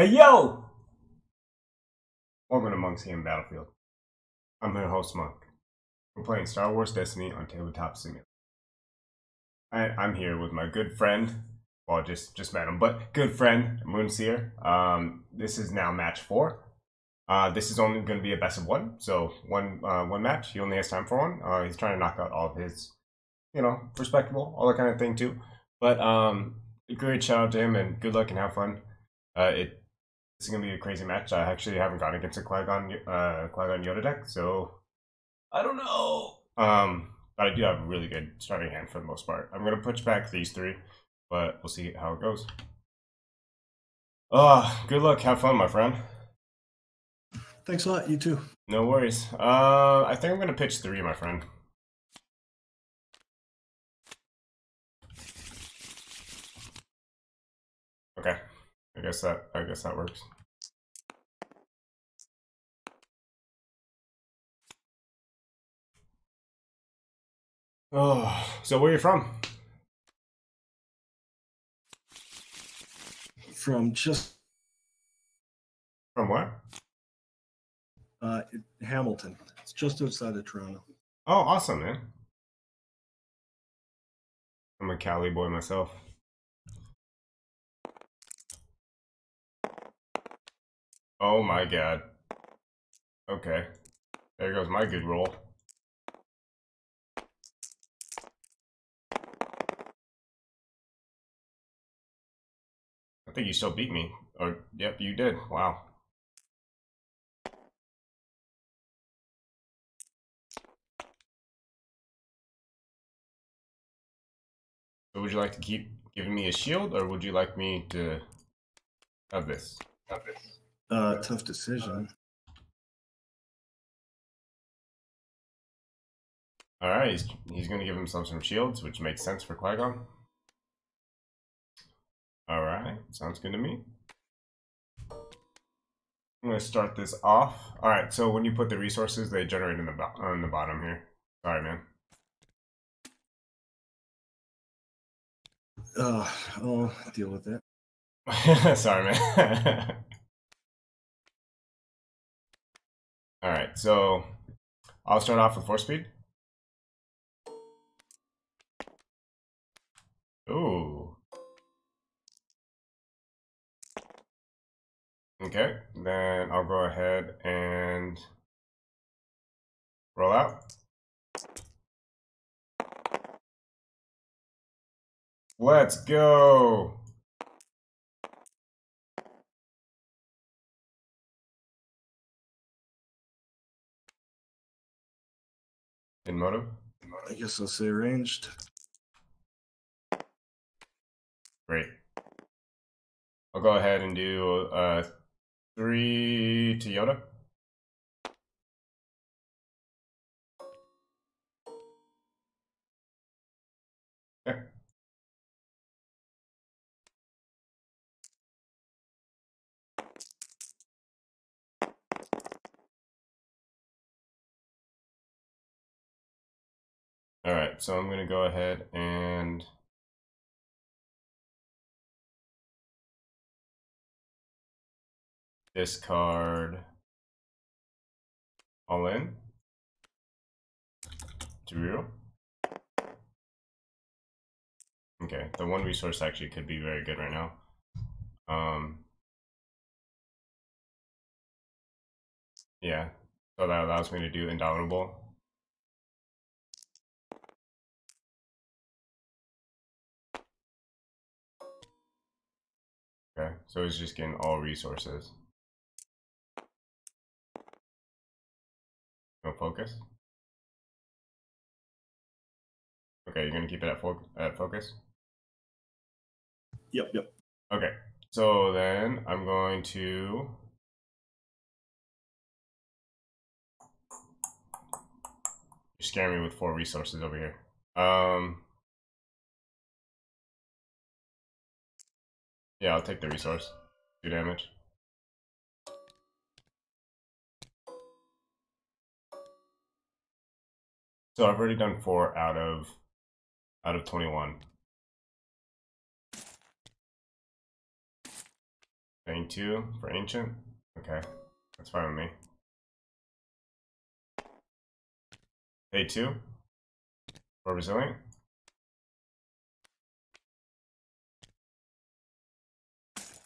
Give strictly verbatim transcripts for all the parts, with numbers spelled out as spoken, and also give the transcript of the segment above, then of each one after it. Hey yo! Welcome to Monk's Battlefield. I'm your host Monk. We're playing Star Wars Destiny on Tabletop Simulator. I, I'm here with my good friend, well just, just met him, but good friend, Moonseer. Um, this is now match four. Uh, this is only going to be a best of one, so one uh, one match. He only has time for one. Uh, he's trying to knock out all of his, you know, respectable, all that kind of thing too. But um, great shout out to him and good luck and have fun. Uh, it. It's gonna be a crazy match. I actually haven't gone against a Qui-Gon, uh, Qui-Gon Yoda deck, so I don't know. Um, but I do have a really good starting hand for the most part. I'm gonna push back these three, but we'll see how it goes. Ah, uh, good luck. Have fun, my friend. Thanks a lot. You too. No worries. Uh, I think I'm gonna pitch three, my friend. Okay. I guess that I guess that works. Oh, so where are you from? From just from what? Uh, it, Hamilton. It's just outside of Toronto. Oh, awesome, man! I'm a Cali boy myself. Oh my god. Okay. There goes my good roll. I think you still beat me. Or, yep, you did. Wow. So would you like to keep giving me a shield, or would you like me to have this? Have this. Uh, tough decision. All right, he's, he's going to give himself some shields, which makes sense for Qui-Gon. All right, sounds good to me. I'm going to start this off. All right, so when you put the resources, they generate in the on the bottom here. Sorry, man. Uh, I'll deal with it. Sorry, man. All right, so I'll start off with Force Speed. Ooh. Okay, then I'll go ahead and roll out. Let's go. In motive? In motive? I guess I'll say ranged. Great. I'll go ahead and do uh, three to Yoda. Okay. All right, so I'm gonna go ahead and discard all in to reroll. Okay, the one resource actually could be very good right now. Um, yeah, so that allows me to do Indomitable. Okay, so it's just getting all resources. No focus. Okay, you're gonna keep it at, fo at focus? Yep, yep. Okay, so then I'm going to... You're scaring me with four resources over here. Um... Yeah, I'll take the resource. Do damage. So I've already done four out of out of twenty-one. twenty-two for Ancient? Okay, that's fine with me. eighty-two for Resilient.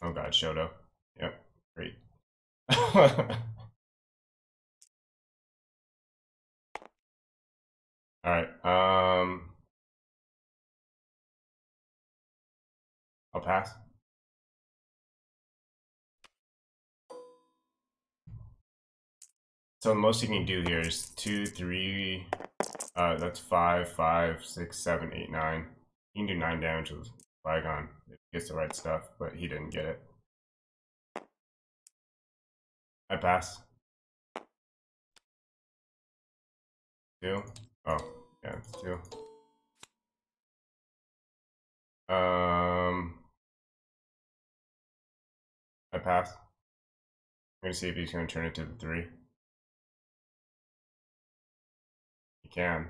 Oh god, Shoto. Yep, great. Alright, um... I'll pass. So the most you can do here is two, three, uh, that's five, five, six, seven, eight, nine. You can do nine damage with Qui-Gon if he gets the right stuff, but he didn't get it. I pass. Two. Oh, yeah, it's two. Um, I pass. I'm gonna see if he's gonna turn it to the three. He can.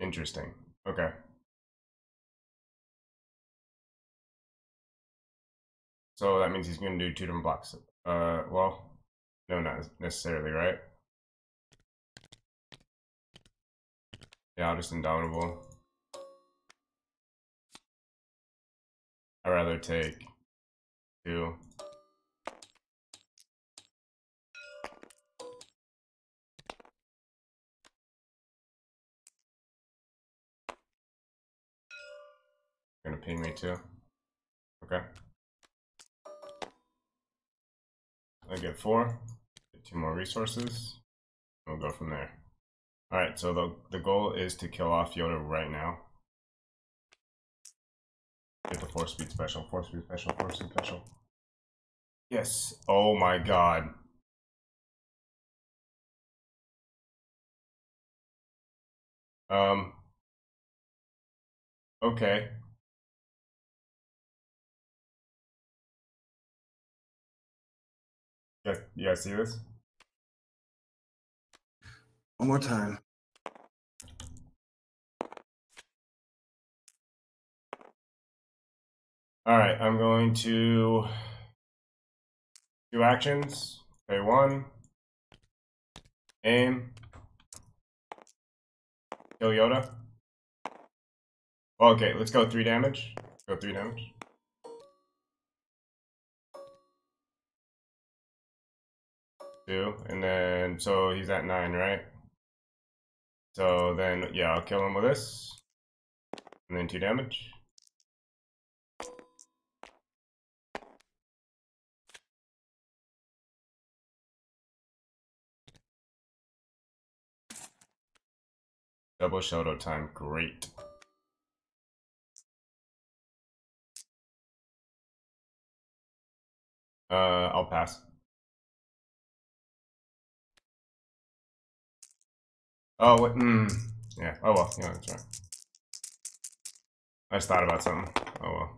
Interesting. Okay. So that means he's going to do two different blocks. Uh, well, no, not necessarily, right? Yeah, I'll just Indomitable. I'd rather take two. Gonna ping me too. Okay. I get four, get two more resources, and we'll go from there. Alright, so the, the goal is to kill off Yoda right now. Get the Force Speed Special, Force Speed Special, Force Speed Special. Yes! Oh my god! Um... Okay. You guys see this? One more time. All right, I'm going to do actions. Pay one. Aim. Kill Yoda. Okay, let's go three damage. Let's go three damage. Two, and then so he's at nine, right? So then yeah, I'll kill him with this, and then two damage. Double Shoto time, great. Uh, I'll pass. Oh, wait, mm, yeah. Oh well, yeah, that's right. I just thought about something. Oh well.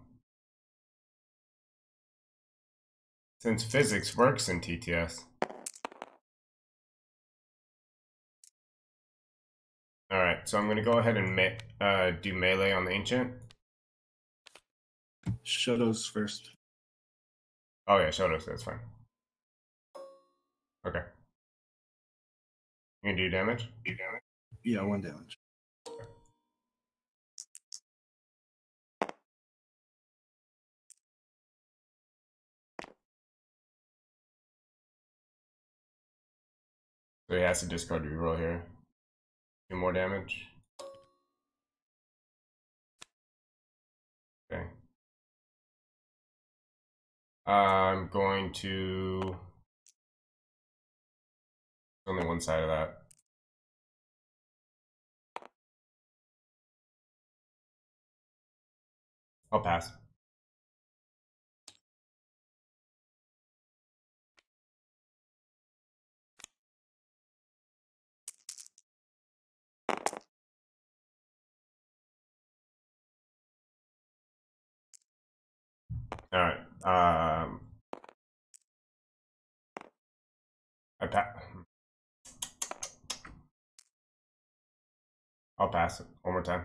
Since physics works in T T S. All right, so I'm gonna go ahead and me uh, do melee on the Ancient. Shoto's first. Oh yeah, Shoto's. That's fine. Okay. You can do damage? Do damage? Yeah, one damage. Okay. So he has to discard reroll here. Two more damage. Okay. I'm going to... only one side of that. I'll pass. All right. Um, I pass. I'll pass it one more time.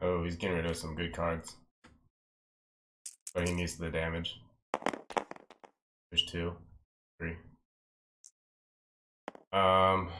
Oh, he's getting rid of some good cards. But he needs the damage. There's two, three. Um.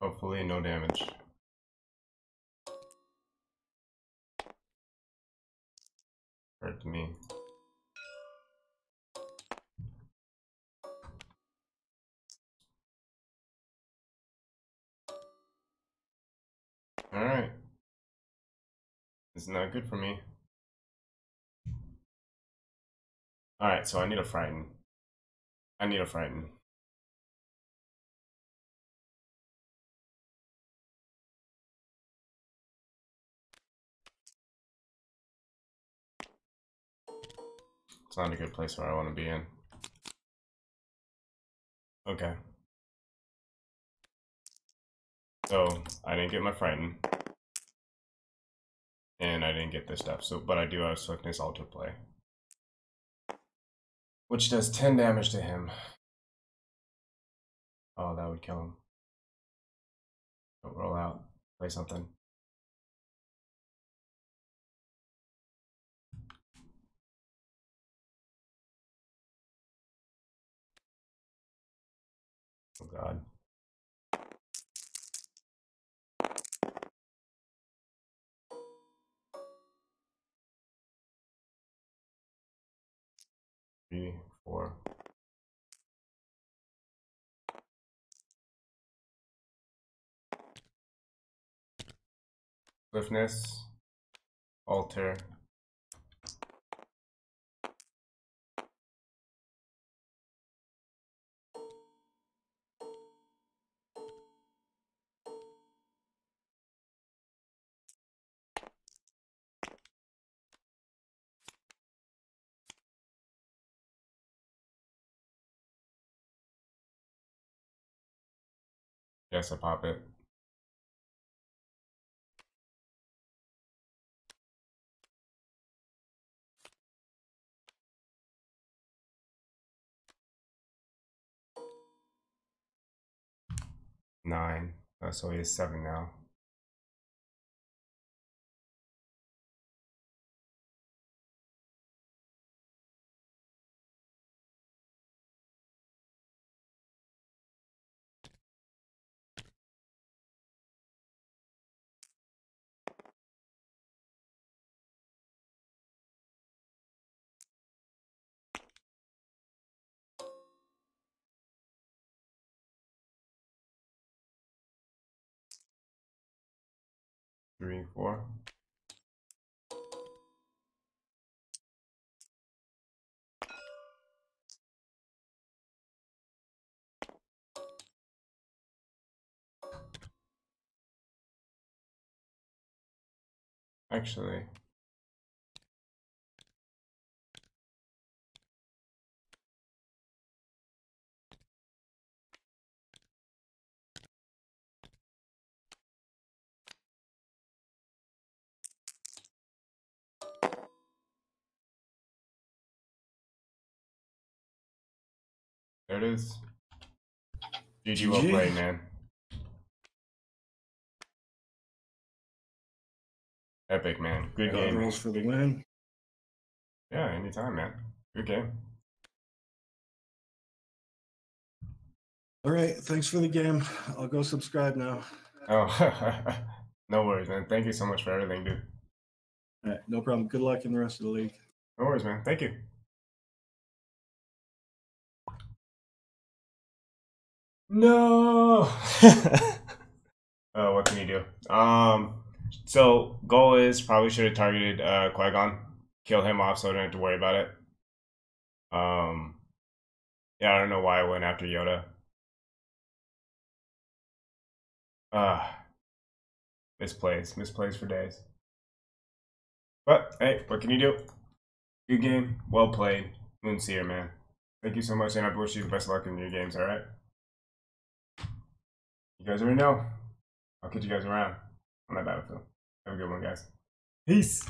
Hopefully no damage. Hurt me. Alright. It's not good for me. Alright, so I need a frighten. I need a frighten. It's not a good place where I want to be in. Okay. So I didn't get my frighten. And I didn't get this stuff. So but I do have Swiftness Alter play. Which does ten damage to him. Oh, that would kill him. Don't roll out. Play something. Oh God. Three, four. Swiftness, Alter. Yes, I pop it. Nine. Oh, so he is seven now. Three, four. Actually, there it is. G G, well played, man. Epic, man. Good game. Rolls for the win. Yeah, anytime, man. Good game. All right, thanks for the game. I'll go subscribe now. Oh, no worries, man. Thank you so much for everything, dude. All right, no problem. Good luck in the rest of the league. No worries, man. Thank you. No. uh, what can you do? Um, so goal is probably should have targeted uh, Qui-Gon, kill him off so I don't have to worry about it. Um, yeah, I don't know why I went after Yoda. Uh, Misplays. Misplays for days. But, hey, what can you do? Good game. Well played. Moonseer, man. Thank you so much, and I wish you the best luck in your games, alright? You guys already know. I'll catch you guys around on that battlefield. Have a good one, guys. Peace!